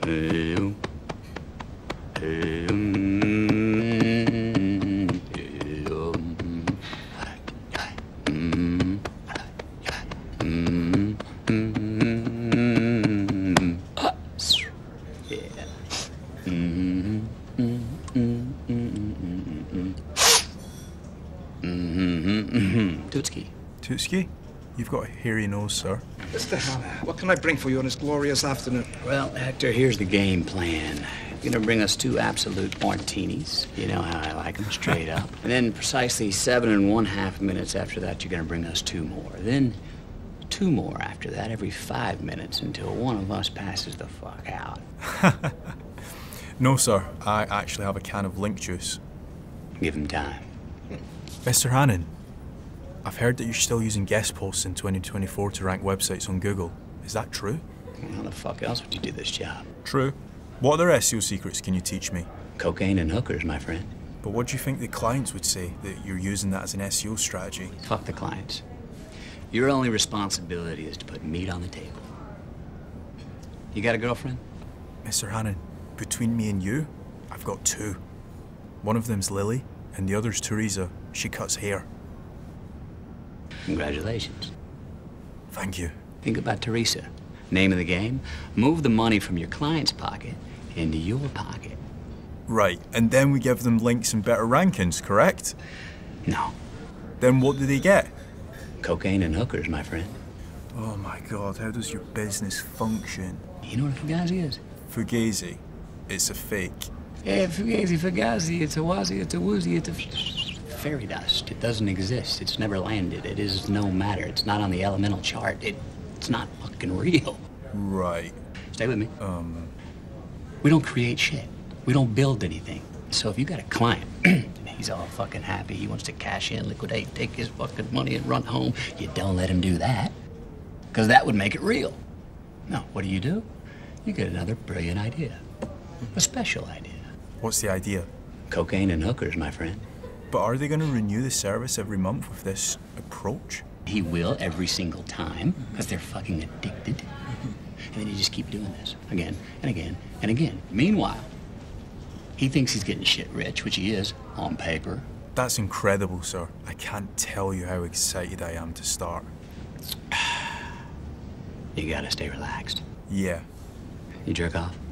Tootski. Tootski? You've got a hairy nose, sir. Mr. Hanna, what can I bring for you on this glorious afternoon? Well, Hector, here's the game plan. You're gonna bring us 2 absolute martinis. You know how I like them, straight up. And then precisely 7½ minutes after that, you're gonna bring us 2 more. Then 2 more after that, every 5 minutes until one of us passes the fuck out. No, sir. I actually have a can of link juice. Give him time. Mr. Hannan, I've heard that you're still using guest posts in 2024 to rank websites on Google. Is that true? How the fuck else would you do this job? True. What other SEO secrets can you teach me? Cocaine and hookers, my friend. But what do you think the clients would say that you're using that as an SEO strategy? Fuck the clients. Your only responsibility is to put meat on the table. You got a girlfriend? Mr. Hannan, between me and you, I've got 2. One of them's Lily, and the other's Teresa. She cuts hair. Congratulations. Thank you. Think about Teresa. Name of the game, move the money from your client's pocket into your pocket. Right, and then we give them links and better rankings, correct? No. Then what do they get? Cocaine and hookers, my friend. Oh my God, how does your business function? You know what a fugazi is? Fugazi. It's a fake. Yeah, fugazi, fugazi, it's a wazi, it's a woozy, it's a... fairy dust. It doesn't exist. It's never landed. It is no matter. It's not on the elemental chart. It's not fucking real. Right. Stay with me. We don't create shit. We don't build anything. So if you got a client and he's all fucking happy, he wants to cash in, liquidate, take his fucking money and run home, you don't let him do that. Because that would make it real. No, what do? You get another brilliant idea. A special idea. What's the idea? Cocaine and hookers, my friend. But are they going to renew the service every month with this approach? He will every single time, because they're fucking addicted. And then you just keep doing this again and again and again. Meanwhile, he thinks he's getting shit rich, which he is, on paper. That's incredible, sir. I can't tell you how excited I am to start. You gotta stay relaxed. Yeah. You jerk off?